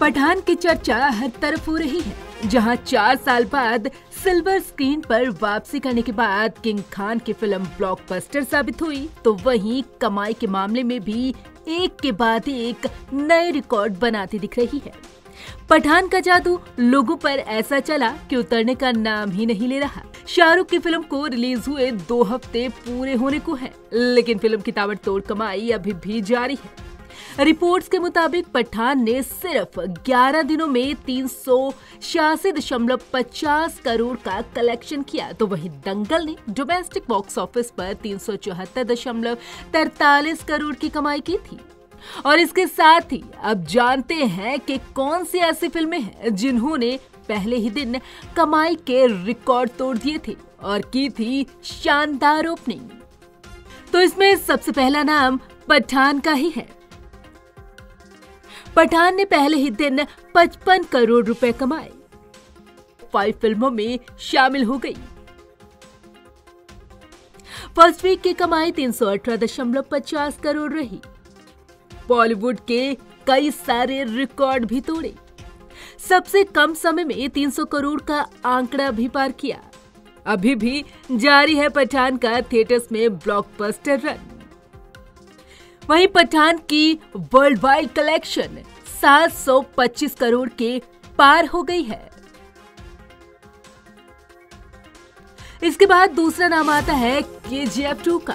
पठान की चर्चा हर तरफ हो रही है, जहां 4 साल बाद सिल्वर स्क्रीन पर वापसी करने के बाद किंग खान की फिल्म ब्लॉकबस्टर साबित हुई, तो वहीं कमाई के मामले में भी एक के बाद एक नए रिकॉर्ड बनाती दिख रही है। पठान का जादू लोगों पर ऐसा चला कि उतरने का नाम ही नहीं ले रहा। शाहरुख की फिल्म को रिलीज हुए 2 हफ्ते पूरे होने को है, लेकिन फिल्म की ताबड़तोड़ कमाई अभी भी जारी है। रिपोर्ट्स के मुताबिक पठान ने सिर्फ 11 दिनों में 386.50 करोड़ का कलेक्शन किया, तो वहीं दंगल ने डोमेस्टिक बॉक्स ऑफिस पर 374.43 करोड़ की कमाई की थी। और इसके साथ ही अब जानते हैं कि कौन सी ऐसी फिल्में हैं जिन्होंने पहले ही दिन कमाई के रिकॉर्ड तोड़ दिए थे और की थी शानदार ओपनिंग। तो इसमें सबसे पहला नाम पठान का ही है। पठान ने पहले ही दिन 55 करोड़ रुपए कमाए, 5 फिल्मों में शामिल हो गई। फर्स्ट वीक की कमाई 318.50 करोड़ रही। बॉलीवुड के कई सारे रिकॉर्ड भी तोड़े, सबसे कम समय में 300 करोड़ का आंकड़ा भी पार किया। अभी भी जारी है पठान का थिएटर्स में ब्लॉकबस्टर रन। वहीं पठान की वर्ल्ड वाइड कलेक्शन 725 करोड़ के पार हो गई है। इसके बाद दूसरा नाम आता है KGF 2 का।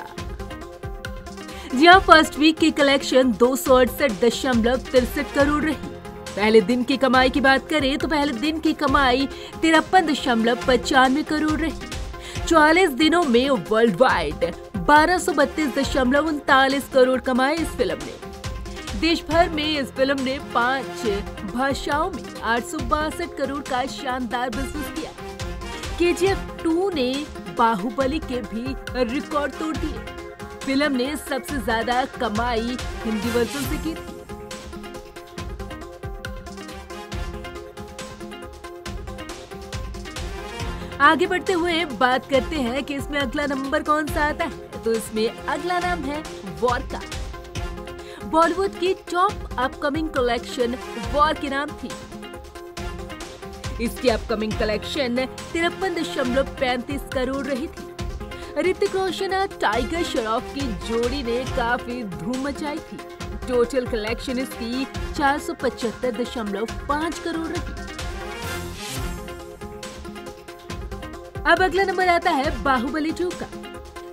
फर्स्ट वीक की कलेक्शन 268.63 करोड़ रही। पहले दिन की कमाई की बात करें तो पहले दिन की कमाई 53.95 करोड़ रही। 44 दिनों में वर्ल्ड वाइड 1232.39 करोड़ कमाए इस फिल्म ने। देश भर में इस फिल्म ने 5 भाषाओं में 862 करोड़ का शानदार बिजनेस किया। KGF 2 ने बाहुबली के भी रिकॉर्ड तोड़ दिए। फिल्म ने सबसे ज्यादा कमाई हिंदी वर्जन से की थी। आगे बढ़ते हुए बात करते हैं कि इसमें अगला नंबर कौन सा आता है, तो इसमें अगला नाम है वॉर का। बॉलीवुड की टॉप अपकमिंग कलेक्शन वॉर के नाम थी। इसकी अपकमिंग कलेक्शन 53.35 करोड़ रही थी। ऋतिक रोशन और टाइगर श्रॉफ की जोड़ी ने काफी धूम मचाई थी। टोटल कलेक्शन इसकी 475.5 करोड़ रही। अब अगला नंबर आता है बाहुबली 2 का।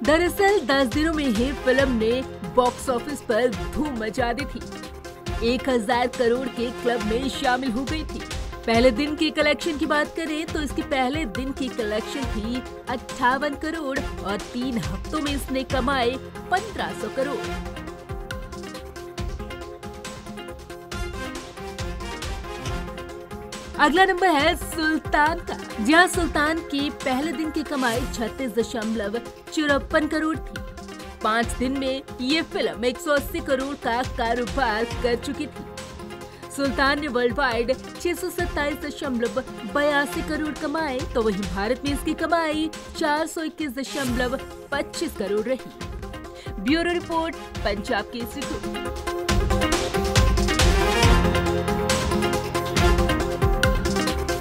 दरअसल 10 दिनों में ही फिल्म ने बॉक्स ऑफिस पर धूम मचा दी थी। 1000 करोड़ के क्लब में शामिल हो गई थी। पहले दिन की कलेक्शन की बात करें तो इसके पहले दिन की कलेक्शन थी 58 करोड़ और 3 हफ्तों में इसने कमाए 1500 करोड़। अगला नंबर है सुल्तान का। जहां सुल्तान की पहले दिन की कमाई 36.54 करोड़ थी। 5 दिन में ये फिल्म 180 करोड़ का कारोबार कर चुकी थी। सुल्तान ने वर्ल्ड वाइड 627.82 करोड़ कमाए, तो वहीं भारत में इसकी कमाई 421.25 करोड़ रही। ब्यूरो रिपोर्ट, पंजाब के।